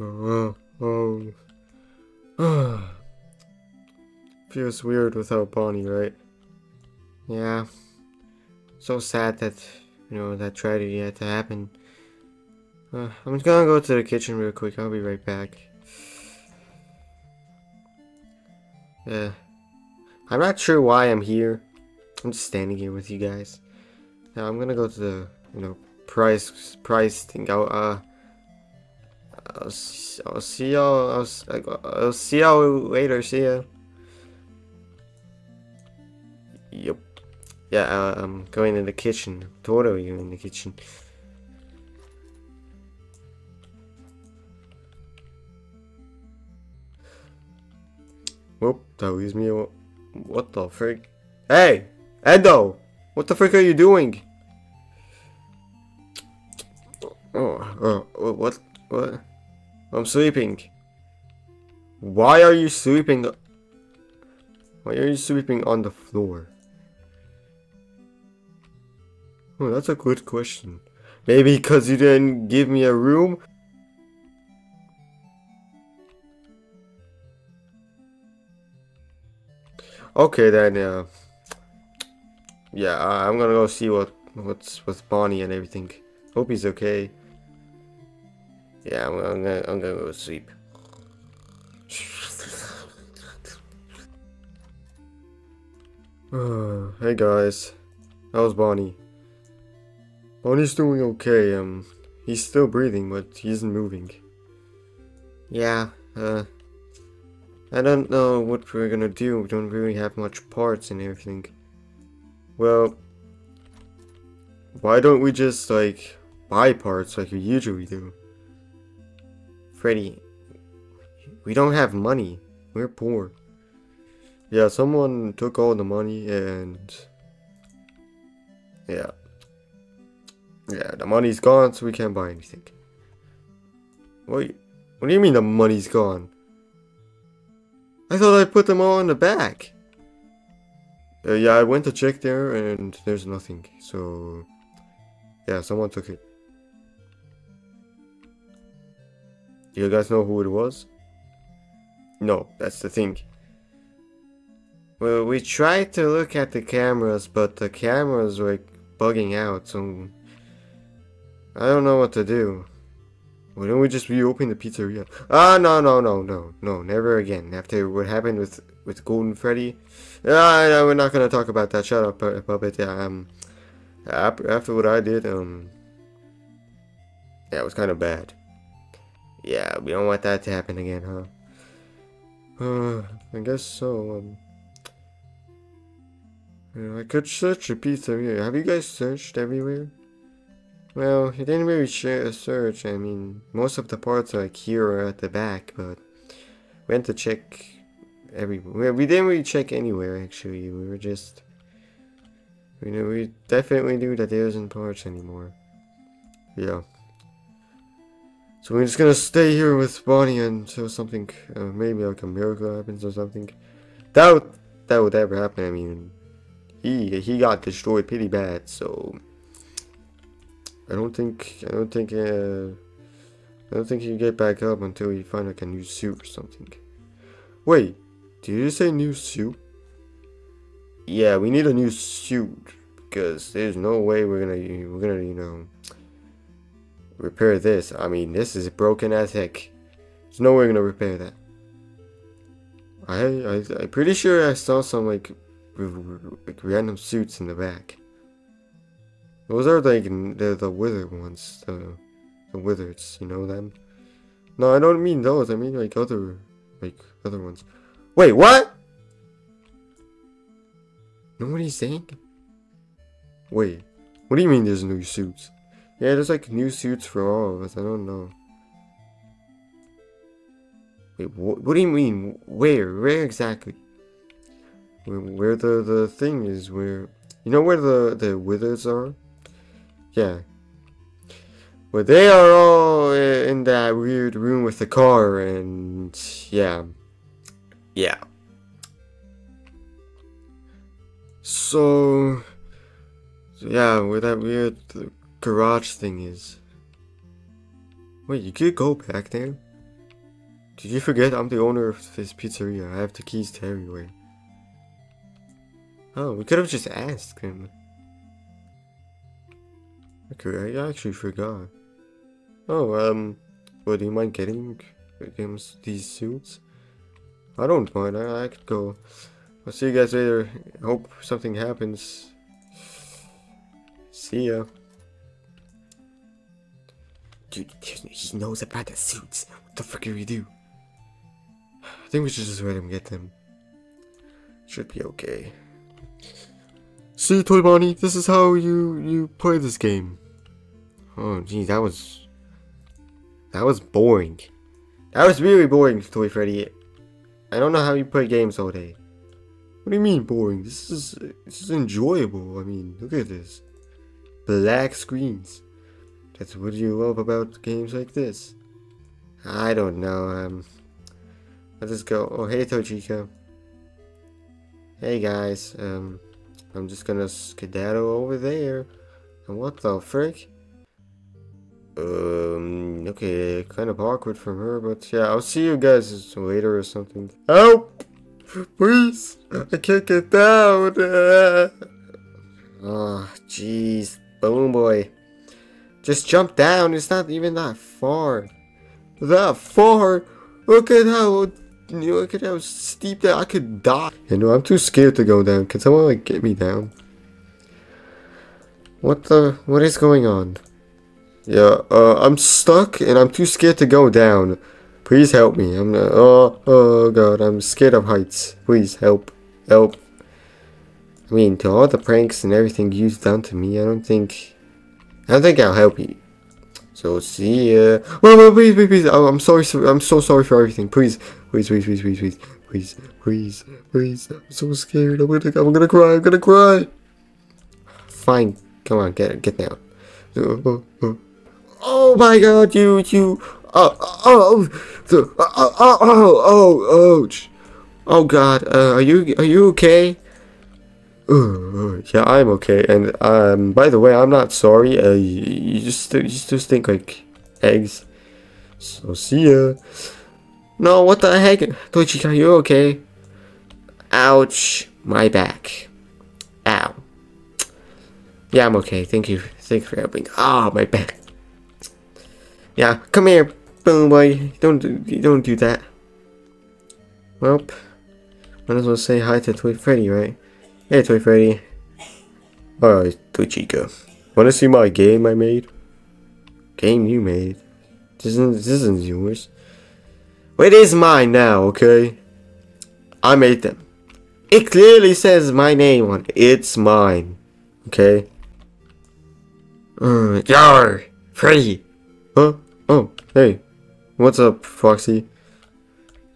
Feels weird without Bonnie, right? Yeah. So sad that, you know, that tragedy had to happen. I'm just gonna go to the kitchen real quick. I'll be right back. I'm not sure why I'm here. I'm just standing here with you guys. Now I'm gonna go to the, you know, price thing. I'll see y'all. I'll see y'all later. See ya. Yep. Yeah, I'm going in the kitchen. Totally in the kitchen. Whoop, that leaves me alone. What the frick? Hey! Edo! What the frick are you doing? Oh, what? What? I'm sleeping. Why are you sleeping? Why are you sleeping on the floor? Oh, that's a good question. Maybe because you didn't give me a room? Okay then, yeah, I'm gonna go see what's with Bonnie and everything. Hope he's okay. Yeah, I'm gonna go to sleep. Hey guys, how's Bonnie? Bonnie's doing okay. He's still breathing, but he isn't moving. Yeah. I don't know what we're gonna do. We don't really have much parts and everything. Well, why don't we just, like, buy parts like we usually do? Freddy, we don't have money. We're poor. Yeah, someone took all the money and... yeah. Yeah, the money's gone, so we can't buy anything. Wait, what do you mean the money's gone? I thought I put them all in the back. Yeah, I went to check there and there's nothing. So, yeah, someone took it. Do you guys know who it was? No, that's the thing. Well, we tried to look at the cameras, but the cameras were bugging out. So, I don't know what to do. Why don't we just reopen the pizzeria? Ah, no, never again. After what happened with Golden Freddy, no, we're not gonna talk about that. Shut up, Puppet. Yeah, after what I did, yeah, it was kind of bad. Yeah, we don't want that to happen again, huh? I guess so. You know, I could search the pizzeria. Have you guys searched everywhere? Well, he didn't really search. I mean, most of the parts are like here or at the back, but we had to check everywhere. We didn't really check anywhere, actually. We were just... you know, we definitely knew that there isn't parts anymore. Yeah. So we're just gonna stay here with Bonnie until something... maybe like a miracle happens or something. That would ever happen. I mean, he got destroyed pretty bad, so... I don't think you get back up until you find like a new suit or something. Wait, did you say new suit? Yeah, we need a new suit because there's no way we're gonna you know, repair this. I mean, this is broken as heck. There's no way we're gonna repair that. I'm pretty sure I saw some like random suits in the back. Those are like the withered ones, the wizards, you know them? No, I don't mean those, I mean like other ones. Wait, what? You know what he's saying? Wait, what do you mean there's new suits? Yeah, there's like new suits for all of us, I don't know. Wait, what do you mean? Where exactly? Where the thing is, where... you know where the wizards are? Yeah. Well, they are all in that weird room with the car, and yeah. Yeah. So, yeah, where that weird garage thing is. Wait, you could go back there? Did you forget I'm the owner of this pizzeria? I have the keys to everywhere. Oh, we could have just asked him. Okay, I actually forgot. Oh, well, do you mind getting these suits? I don't mind, I could go. I'll see you guys later. Hope something happens. See ya. Dude, he knows about the suits. What the fuck do we do? I think we should just let him get them. Should be okay. See, Toy Bonnie, this is how you play this game. Oh, geez, that was boring. That was really boring, Toy Freddy. I don't know how you play games all day. What do you mean boring? This is enjoyable. I mean, look at this. Black screens. That's what you love about games like this. I don't know. Let's just go. Oh, hey, Toy Chica. Hey guys. I'm just gonna skedaddle over there. And what the frick? Okay, kind of awkward from her, but yeah, I'll see you guys later or something. Help! Please! I can't get down! Oh, jeez. Balloon Boy. Just jump down, it's not even that far. That far? Look at how steep that I could die. You know, I'm too scared to go down. Can someone, like, get me down? What is going on? Yeah, I'm stuck and I'm too scared to go down. Please help me. Oh god, I'm scared of heights. Please help. Help. I mean, to all the pranks and everything you've done to me, I don't think I'll help you. So see ya. Well, please. Oh, I'm sorry. I'm so sorry for everything. Please. I'm so scared. I'm gonna cry. Fine. Come on. Get down. Oh my god, you. Oh god, are you okay? Yeah, I'm okay, and by the way, I'm not sorry. You just stink like eggs. So see ya. No, what the heck, Toy Chica, are you okay? Ouch, my back. Ow. Yeah, I'm okay. Thank you. Thanks for helping. Ah, my back. Yeah, come here, Balloon Boy. Don't do that. Well, might as well say hi to Toy Freddy, right? Hey, Toy Freddy. Alright, Toy Chica. Wanna see my game I made? Game you made? This isn't yours. Well, it is mine now, okay? I made them. It clearly says my name on it. It's mine. Okay. Yar! Freddy! Huh? Oh, hey. What's up, Foxy?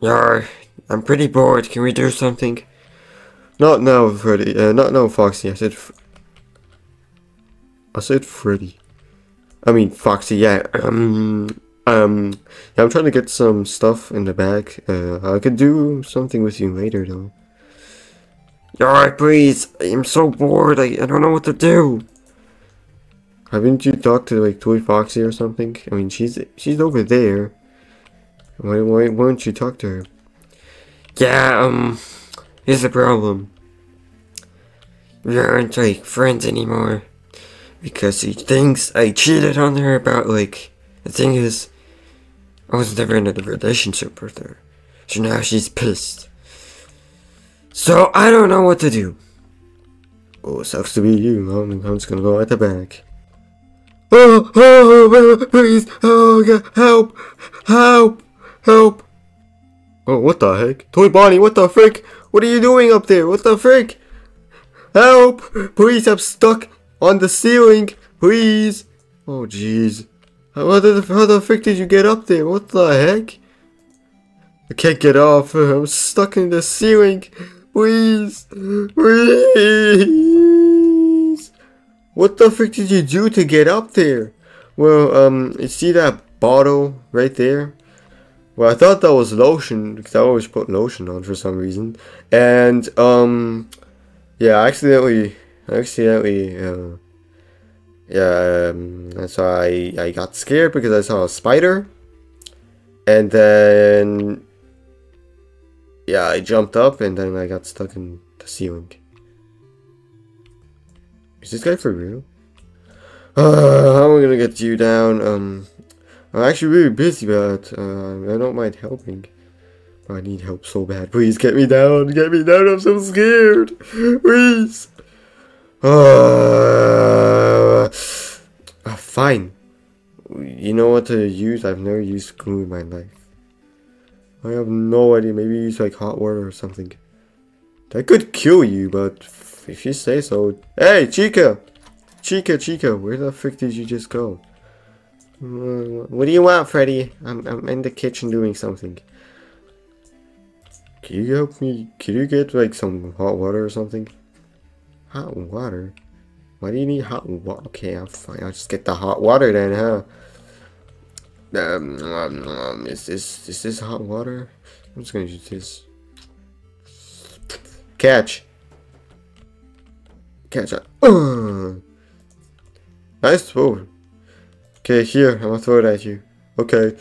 Yar, I'm pretty bored. Can we do something? Not now, Freddy. Not now, Foxy. I said Freddy. I mean, Foxy, yeah. Yeah, I'm trying to get some stuff in the bag. I could do something with you later, though. Alright, please. I'm so bored. I don't know what to do. Haven't you talked to, like, Toy Foxy or something? I mean, she's over there. Why don't you talk to her? Yeah, here's the problem. We aren't, like, friends anymore. Because she thinks I cheated on her about, like... The thing is, I was never in a relationship with her. So now she's pissed. So, I don't know what to do. Oh, sucks to be you. I'm just gonna go at the back. Oh, please. Oh, God. Help. Help. Oh, what the heck? Toy Bonnie, what the frick? What are you doing up there? What the frick? Help. Please, I'm stuck on the ceiling. Please. Oh, jeez. How the frick did you get up there? What the heck? I can't get off. I'm stuck in the ceiling. Please. What the frick did you do to get up there? Well, you see that bottle right there? Well, I thought that was lotion, because I always put lotion on for some reason. And, yeah, I accidentally, that's why I got scared, because I saw a spider. And then, yeah, I jumped up and then I got stuck in the ceiling. Is this guy for real? How am I gonna get you down? I'm actually really busy, but I don't mind helping. I need help so bad. Please get me down. Get me down. I'm so scared. Please. Fine. You know what to use? I've never used glue in my life. I have no idea. Maybe use like hot water or something. That could kill you, but if you say so. Hey, Chica! Chica, Chica, where the frick did you just go? What do you want, Freddy? I'm in the kitchen doing something. Can you help me? Can you get like some hot water or something? Hot water? Why do you need hot water? Okay, I'm fine. I'll just get the hot water then, huh? Is this hot water? I'm just gonna use this. Catch. Catch. Nice throw. Okay, here, I'm gonna throw it at you. Okay.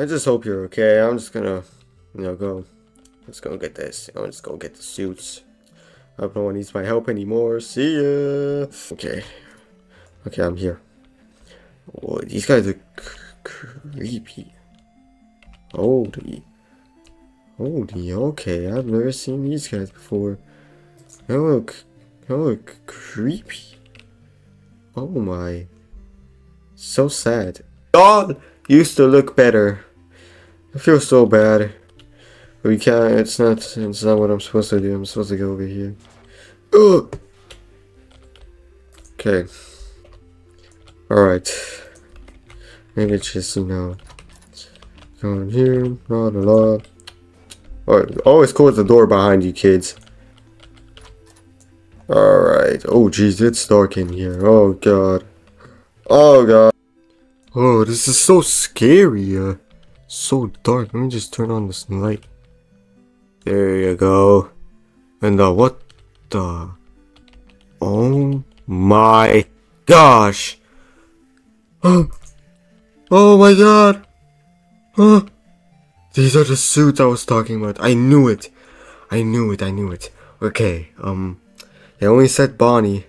I just hope you're okay. I'm just gonna, you know, go. Let's go get this. I'm just gonna get the suits. I hope no one needs my help anymore. See ya. Okay. Okay, I'm here. Oh, these guys are creepy. Holy, okay, I've never seen these guys before. They look creepy. Oh my. So sad. Y'all used to look better. I feel so bad. We can't, it's not what I'm supposed to do. I'm supposed to go over here. Ugh. Okay. Alright. Maybe it's just, you know, going here, not a lot. Always close the door behind you, kids. Alright. Oh, jeez. It's dark in here. Oh, God. Oh, God. Oh, this is so scary. So dark. Let me just turn on this light. There you go. And, what the... Oh, my gosh. Oh, my God. Huh? These are the suits I was talking about. I knew it. I knew it. Okay, they only said Bonnie.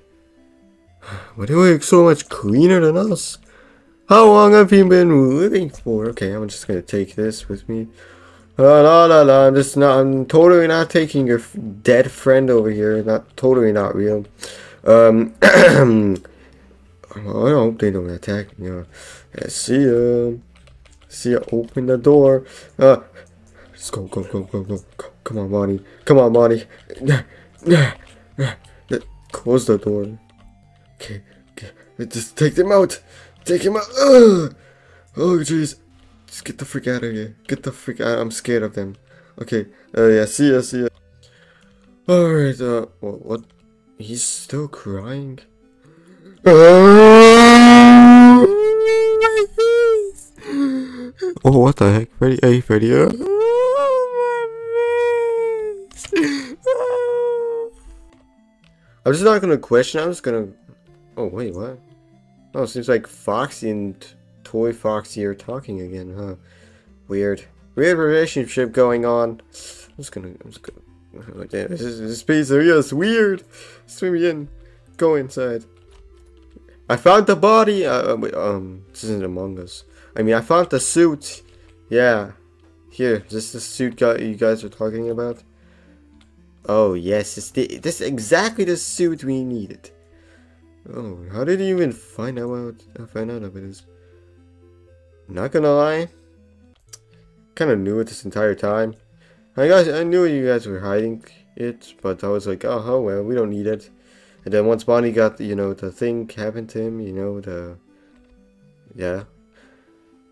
Why do they look so much cleaner than us? How long have you been living for? Okay, I'm just gonna take this with me. I'm totally not taking your dead friend over here. Totally not real. I hope they don't attack me. Let's see ya. See, open the door. Let's go. Come on, Bonnie. Close the door. Okay. Just take them out. Ugh. Oh, jeez. Just get the freak out of here. I'm scared of them. Okay. Yeah. See ya. All right. What? He's still crying. Oh, what the heck, Freddy? Hey, Freddy. I'm just not gonna question. I'm just gonna. Oh wait, what? Oh, seems like Foxy and Toy Foxy are talking again, huh? Weird. Weird relationship going on. I'm just gonna. Oh, damn, this piece of yes, weird. Swim in. Go inside. I found the body. This isn't Among Us. I mean, I found the suit. Yeah. Here, is this the suit you guys were talking about? Oh, yes. This is exactly the suit we needed. Oh, how did you even find out about this? Not gonna lie. Kind of knew it this entire time. I knew you guys were hiding it, but I was like, oh, well, we don't need it. And then once Bonnie got, you know, the thing happened to him, you know, yeah.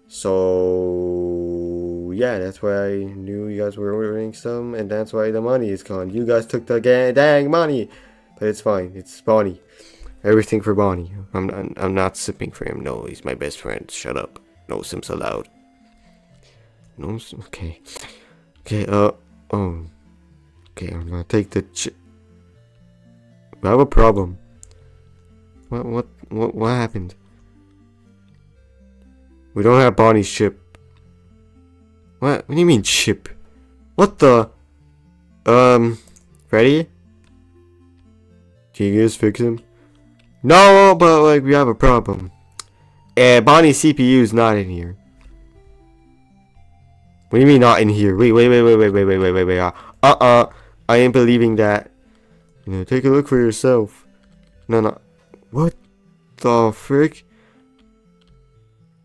So yeah, that's why I knew you guys were ordering some, and that's why the money is gone. You guys took the dang money, but it's fine. It's Bonnie. Everything for Bonnie. I'm not sipping for him. No, he's my best friend. Shut up. No sims allowed. No, okay. Okay, okay, I'm gonna take the I have a problem. What happened? We don't have Bonnie's ship. What do you mean ship? What the? Freddy? Can you just fix him? No, but like we have a problem. Bonnie's CPU is not in here. What do you mean not in here? Wait. I ain't believing that. You know, take a look for yourself. No. What the frick?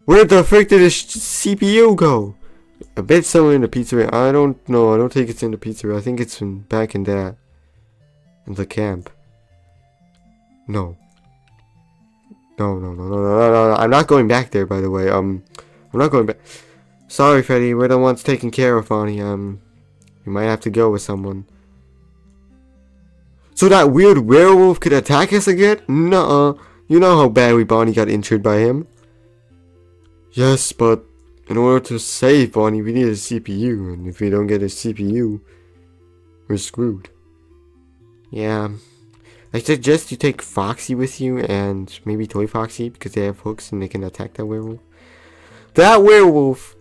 Where the frick did the CPU go? I bet somewhere in the pizzeria. I don't know. I don't think it's in the pizzeria. I think it's in back in that. In the camp. No. No. I'm not going back there, by the way. I'm not going back. Sorry, Freddy. We're the ones taking care of Bonnie. You might have to go with someone. So that weird werewolf could attack us again? Nuh-uh. You know how badly Bonnie got injured by him. Yes, but in order to save Bonnie, we need a CPU. And if we don't get a CPU, we're screwed. Yeah. I suggest you take Foxy with you and maybe Toy Foxy because they have hooks and they can attack that werewolf. That werewolf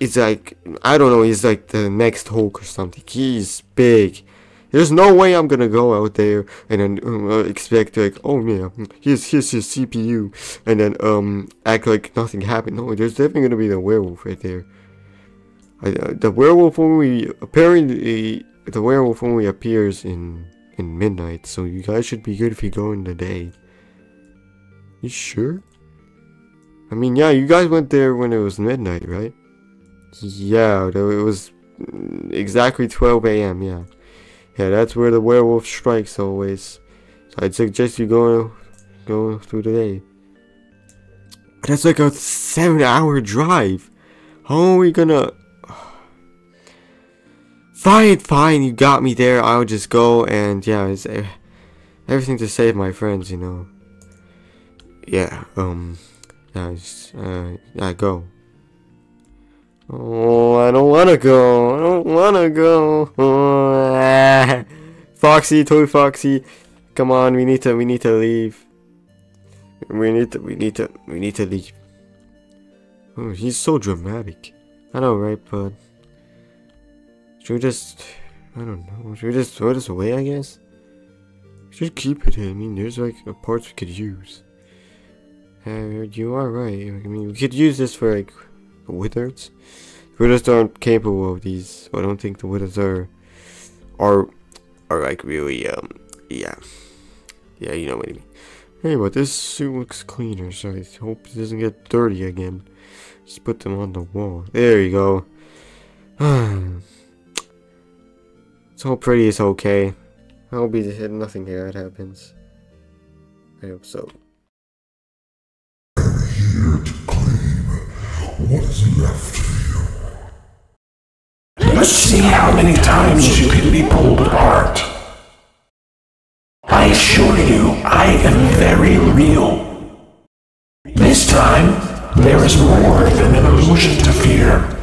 is like, I don't know, he's like the next Hulk or something. He's big. There's no way I'm gonna go out there and then expect like, oh yeah, here's his CPU, and then act like nothing happened. No, there's definitely gonna be the werewolf right there. The werewolf only apparently the werewolf only appears in midnight, so you guys should be good if you go in the day. You sure? I mean, yeah, you guys went there when it was midnight, right? Yeah, it was exactly 12 a.m. Yeah. Yeah, that's where the werewolf strikes always. So I'd suggest you go through the day. That's like a 7-hour drive. How are we gonna? Fine, you got me there. I'll just go and yeah, it's everything to save my friends, you know. Yeah, I go. Oh, I don't wanna go. Oh. Foxy, Toy Foxy, come on, we need to leave. We need to leave. Oh, he's so dramatic. I know, right? But should we just, I don't know, should we just throw this away? I guess we should keep it. I mean, there's like parts we could use. You are right. I mean, we could use this for like wizards. Wizards aren't capable of these. I don't think the wizards are like really yeah, you know what I mean. Hey, but this suit looks cleaner, so I hope it doesn't get dirty again. Just put them on the wall. There you go. It's all pretty. It's okay. I hope nothing bad happens. I hope so. Here to claim what is left of you. Let's see how many times you can be pulled apart. I assure you, I am very real. This time, there is more than an illusion to fear.